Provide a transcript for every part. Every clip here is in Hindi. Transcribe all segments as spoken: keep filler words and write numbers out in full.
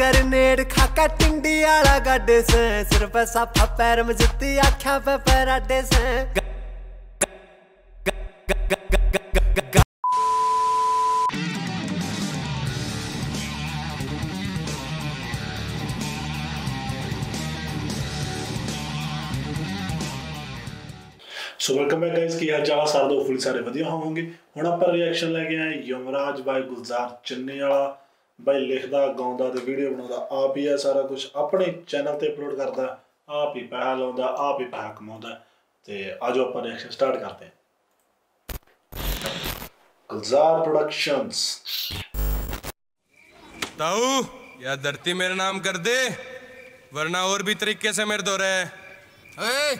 ग्रनेड खाका टिंडी आला गाडे से सिर पे साफा पैर में जुत्ती आँखा पे पैराडे से। सो वेलकम बैक गाइस, की हर जगह सारे फुल सारे वधिया होंगे। हम आप रिएक्शन लेके आए यमराज भाई गुलजार चन्नीवाला भाई, लिखता गाँदा तो वीडियो बनाता आप ही है, सारा कुछ अपने चैनल पर अपलोड करता, आप ही पैसा लाता, आप ही पैसा कमाता। तो आज आप रिएक्शन स्टार्ट करते हैं। गुलजार प्रोडक्शंस। ताऊ या धरती मेरा नाम कर दे, वरना और भी तरीके से मेरे दो रहे।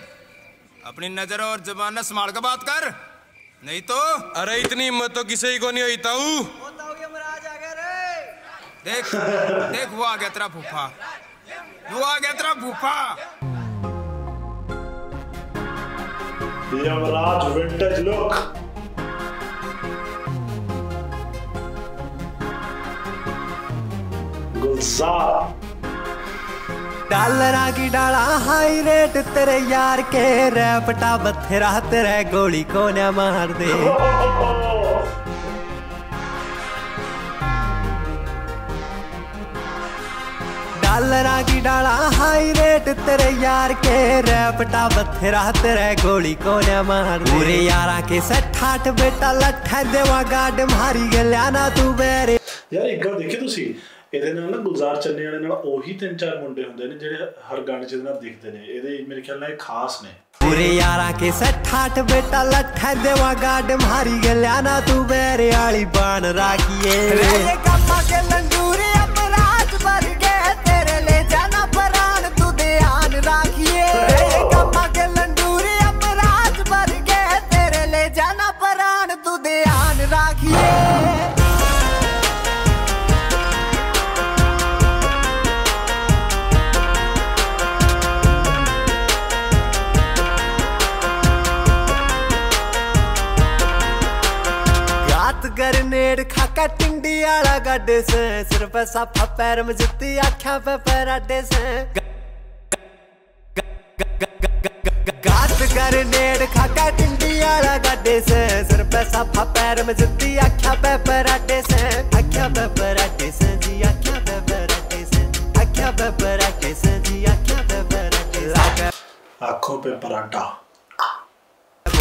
अपनी नजर और जुबान संभाल के बात कर, नहीं तो। अरे इतनी हिम्मत तो किसी को नहीं हुई ताऊ। देख देख वो आ गया तेरा फूफा, वो आ गया तेरा फूफा। Yamraj vintage look. Gulzar dollar की डाला हाई रेट, तेरे यार के रैपटा बथेरा, तेरे गोली को न मार दे। डॉलर की डाला हाई रेट, तेरे यार के रैपटा बथेरा, तेरे गोली को न मार दे। पूरे यारा के सठाठ बेटा लठा देवा गाड मारी गलिया ना तू बेरे। यार एक गल देखी तुसी, ਇਹਦੇ ਨਾਲ ਨਾ ਗੁਲਜ਼ਾਰ ਚੰਨੀਵਾਲੇ ਨਾਲ ਉਹੀ ਤਿੰਨ ਚਾਰ ਮੁੰਡੇ ਹੁੰਦੇ ਨੇ ਜਿਹੜੇ ਹਰ ਗਾਣੇ 'ਚ ਇਹਦੇ ਨਾਲ ਦਿਖਦੇ ਨੇ। ਇਹਦੇ ਮੇਰੇ ਖਿਆਲ ਨਾਲ ਇਹ ਖਾਸ ਨੇ। ਪੂਰੇ ਯਾਰਾਂ ਕੇ ਸੱਠ-ਅੱਠ ਬੇਟਾ ਲੱਠਾ ਦੇਵਾ ਗਾਡ ਮਾਰੀ ਗਲਿਆ ਨਾ ਤੂੰ ਬੇਰੇ ਵਾਲੀ ਬਾਣ ਰਾਖੀਏ। ਰੇ ਕਾਪਾ ਕੇ ਲੰਡੂਰੇ ਅਪਰਾਜ ਵਰ ਗਏ, ਤੇਰੇ ਲੈ ਜਾਣਾ ਪਰਾਨ ਤੂੰ ਧਿਆਨ ਰਾਖੀਏ। ਰੇ ਕਾਪਾ ਕੇ ਲੰਡੂਰੇ ਅਪਰਾਜ ਵਰ ਗਏ, ਤੇਰੇ ਲੈ ਜਾਣਾ ਪਰਾਨ ਤੂੰ ਧਿਆਨ ਰਾਖੀਏ। ग्रनेड खाका टिंडी आला गाडे से, सिर पे साफा पैर में जुत्ती आँखा पे पैराडे से। गात ग्रनेड खाका टिंडी आला गाडे से, सिर पे साफा पैर में जुत्ती आँखा पे पैराडे से। आँखा पे पैराडे से जी, आँखा पे पैराडे से, आँखा पे पैराडे से जी, आँखा पे पैराडे से, आँखों पे पराठा।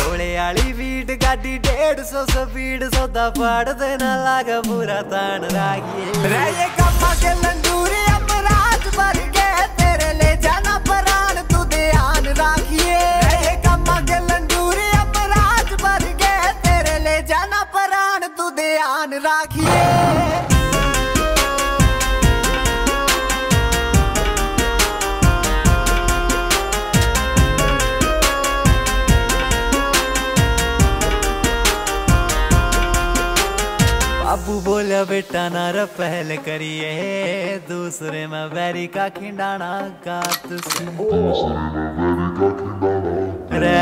भोलेआली बीट गाड़ी डेढ़ सौ स्पीड, सौदा फाड़ देना लागा पूरा तान राखिए। रे कापा के लंडूरे अपराध भर गए, तेरे ले जाना परान तू ध्यान राखिए। रे कापा के लंडूरे अपराध भर गए, तेरे ले जाना परान तू ध्यान राखिए। अबू बोला बेटा नार पहल करिए, दूसरे में बैरी का खिंडाना गात सी। रे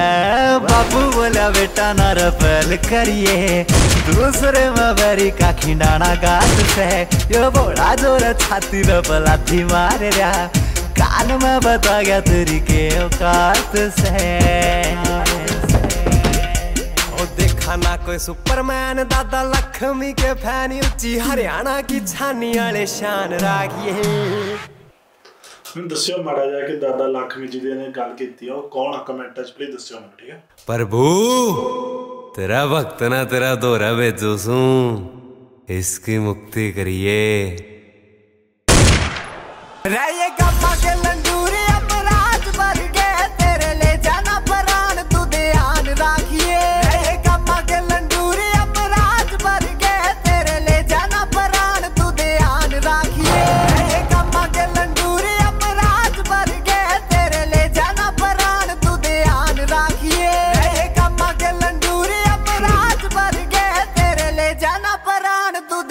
बाबू बोला बेटा नार पहल करिए, दूसरे में बैरी का खिंडाना गात से। यो बोला जोर छाती में पलाथी मार रहा, कान में बता गया तेरी के औकात से। ना कोई सुपरमैन दादा लक्ष्मी के फैन, उच्ची हरियाणा की छानी वाले शान राखिए। मैं दस्यो माड़ा जा के दादा लक्ष्मी जी ने गल कीती ओ कौन है, कमेंट च प्लीज दस्यो मैं, ठीक है। प्रभु तेरा भक्त ना तेरा दोहरा बेजोसू, इसकी मुक्ति करिए। रहिए गप्पा के लंडूरे अपराध भर गए, तेरे ले जाना परान तू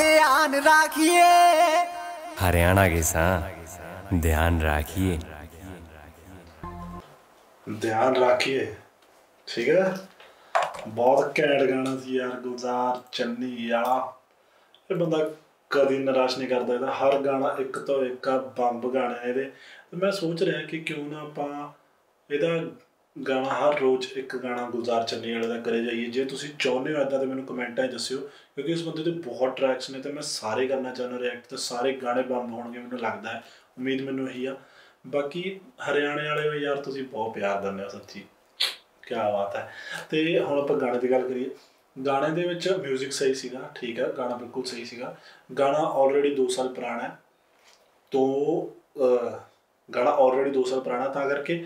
ध्यान राखिए। हरियाणा के साथ ध्यान रखिए, ध्यान रखिए, ठीक है। बहुत कैट गाना सी यार गुलजार चन्नीवाला, ये बंदा कभी निराश नहीं करता। इहदा हर गाना एक तो एक बंब गाना है। ये मैं सोच रहा कि क्यों ना आप इहदा गाना हर रोज़ एक गाना गुलजार चन्नीवाला का करे जाइए। जे तुसीं चाहुंदे हो इदा तो मैं कमेंटा दस्सिओ, क्योंकि इस बंदे तो बहुत ट्रैक्स ने तो मैं सारे करना चाहना रिएक्ट, तो सारे गाने बंब होणगे मैनूं लगता है, उम्मीद मैनूं यही आ। बाकी हरियाणे वाले हो यार, तुसीं बहुत प्यार दिंदे हो, सच्ची क्या बात है। तो हुण आपां गाणे दी गल करिए। गाने दे विच म्यूजिक सही सीगा, ठीक है, गाना बिल्कुल सही सीगा। गाना ऑलरेडी दो साल पुराना है, तो गाना ऑलरेडी दो साल पुराना था करके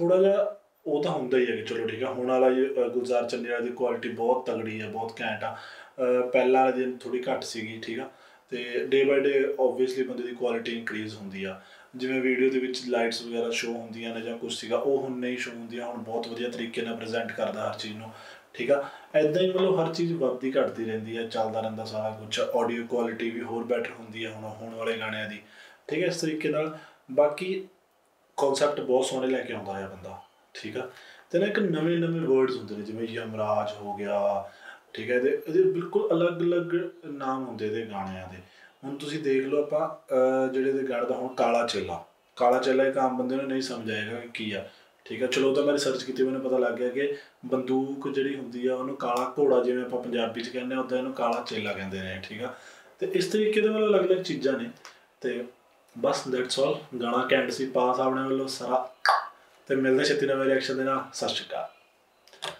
थोड़ा जहा वो तो होंगे ही है कि चलो ठीक है। हुण वाला गुलजार चन्नीवाला की क्वालिटी बहुत तगड़ी है, बहुत घैंट आ। पहला वाले दिन थोड़ी घट सीगी, ठीक है। तो डे बाय डे ओबवियसली बंदे की क्वालिटी इंक्रीज होंगी आ। जिवें वीडियो के विच लाइट्स वगैरह शो होंदियां ने जां कुछ सीगा, वो हुण नहीं शो होंदियां। हुण बहुत वधिया तरीके नाल प्रजेंट करदा हर चीज़ नूं, ठीक है। इदा ही मतलब हर चीज़ वधदी घटदी रहिंदी है, चलदा रहिंदा सारा कुछ। ऑडियो क्वालिटी भी होर बैटर होंदी है हुण होण वाले गाणियां दी, ठीक है, इस तरीके नाल। बाकी कॉन्सैप्ट बहुत सोहणे लैके आउंदा है बंदा, ठीक है। ते ना इक नवें नवें वर्ड्स होंदे ने, जिवें यमराज हो गया, ठीक है। इहदे बिल्कुल अलग अलग नाम होंदे इहदे गाणियां दे। हुण तुसीं देख लो आप जिहड़े दे गाणे दा हुण काला चेला, काला चेला एक आम बंदे नूं नहीं समझ आएगा कि की आ, ठीक है। चलो तो मैं रिसर्च की, मैंने पता लग गया कि बंदूक जी होंगी उन्होंने काला घोड़ा जिमें आप पंजाबी च कहने उदा इन्होंने काला चेला कहते हैं, ठीक है। तो इस तरीके के मतलब अलग अलग चीज़ा ने। तो बस दैट्स ऑल, गाना कैंट सी पास अपने वालों सारा। तो मिलते छेती नवे रिएक्शन देना, सत श्री अकाल।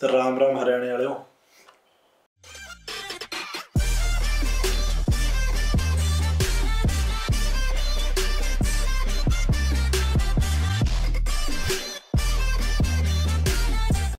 तो राम राम हरियाणे वालों।